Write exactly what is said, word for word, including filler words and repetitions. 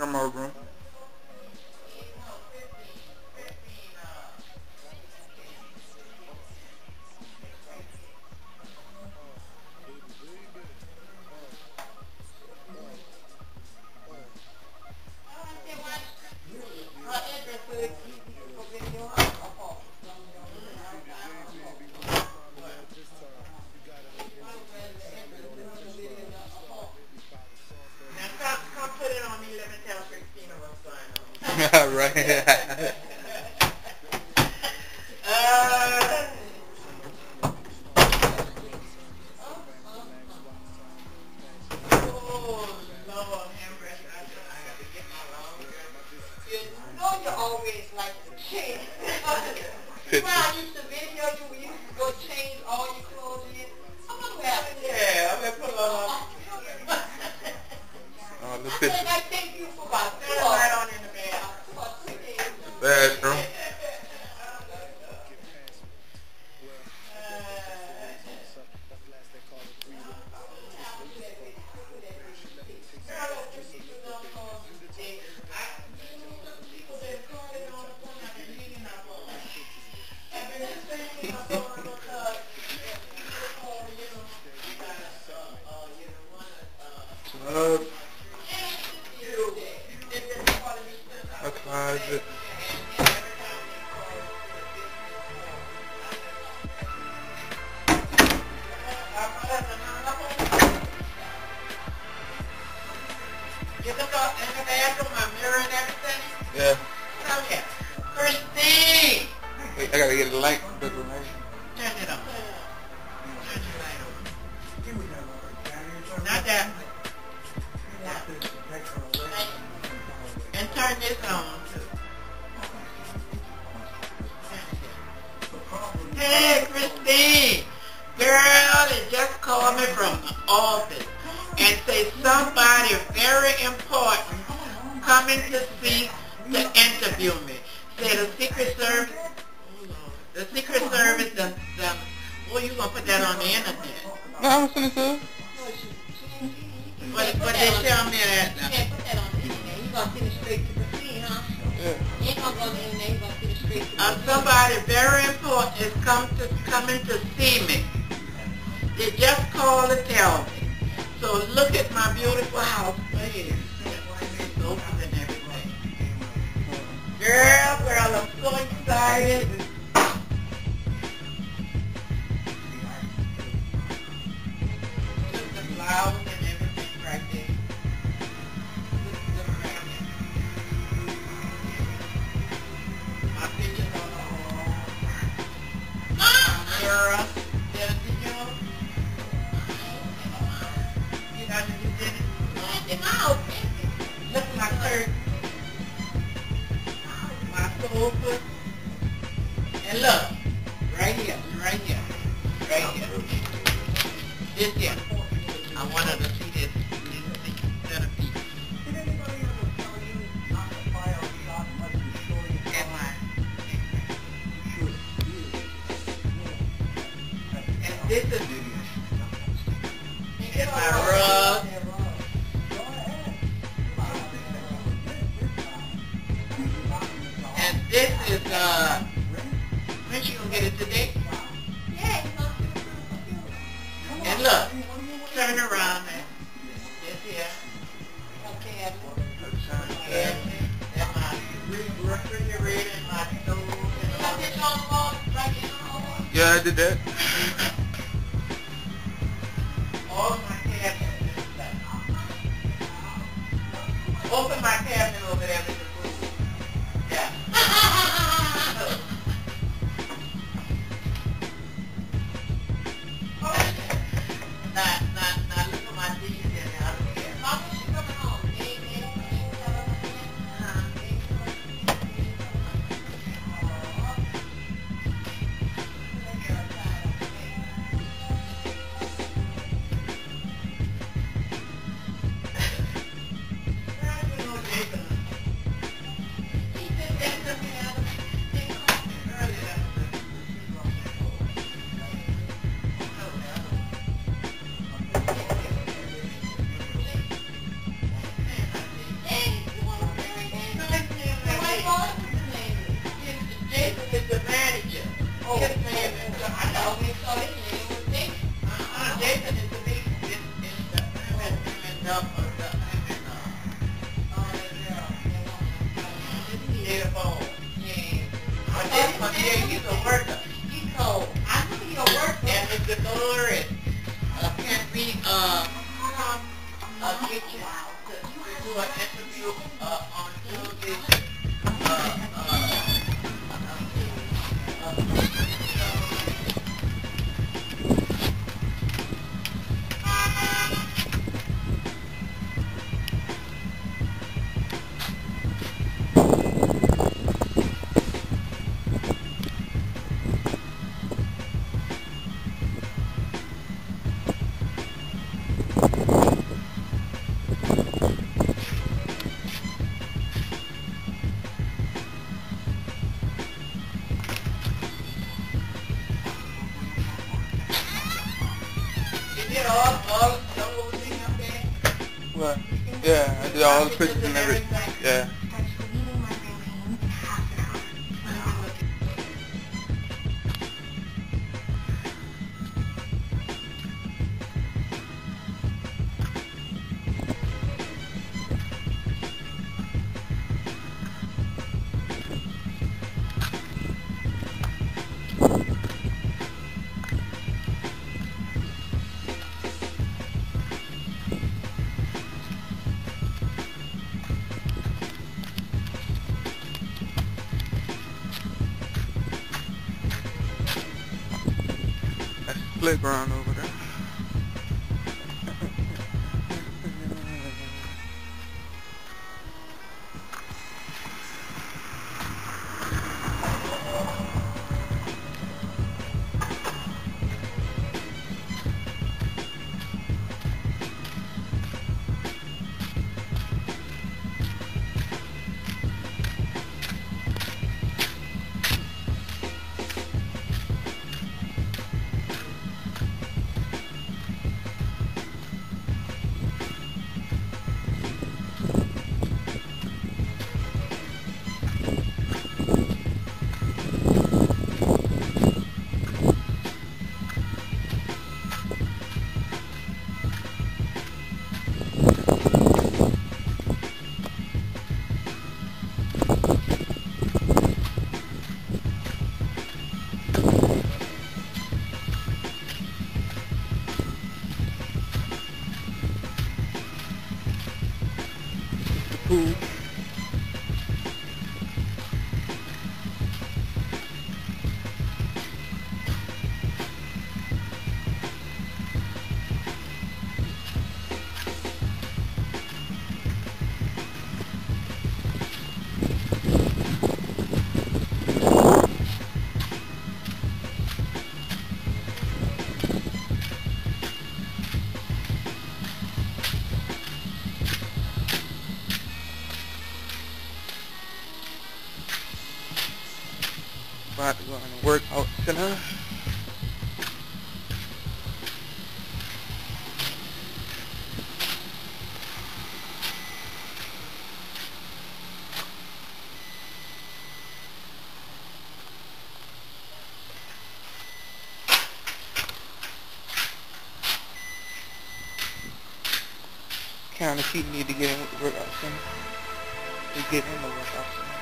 some more room. Right. uh, oh, Lord, I got to get my long girl. You know you always like to change. When I used to video you, we used to go change all your clothes in. I'm going to have it. Yeah, I'm going to put a lot on. I think I thank you for my right on in the bed. Bathroom. Closet. You look up in the bathroom, my mirror and everything? Yeah. Oh yeah. Christine! Wait, I gotta get a light. Turn it up. Turn your light over. Give me that light. Not that. Not that. And turn this on. Hey, Christine, girl, they just called me from the office and say somebody very important coming to see to interview me. Say the Secret Service, the Secret Service, the, the oh, you gonna put that on the internet? No, I'm listening to it. But but they show me that. You can't put that on the internet. You gonna see the straight to Christine, huh? Yeah. You ain't gonna go to the internet. You gonna see the straight to Christine. Somebody very important is come to, coming to see me. They just called to tell me. So look at my beautiful house. Please. It's open and everything. Girl, girl, I'm so excited. Just the flowers and everything right there. And look, right here, right here, right here. This here. I wanted to see this, this centerpiece. Did anybody ever tell you not to fire a shot unless you show your line? And this is and my rug. This is, uh, when she gonna get it today? Yeah. And look, turn around and this here. Okay. And that's my refrigerator and my stove and all that. Yeah, I did that. All my cabinets and stuff. Open my cabinet over there. Dollar and uh, can't read uh, uh, pictures. Do an interview uh, on television. Uh, uh, uh, uh, Well, yeah, I did all the pictures and everything. Yeah. Playground over there. Pool. I have to go on a workout center. Kind of cheating you to get in with the workout center. To get in the workout center.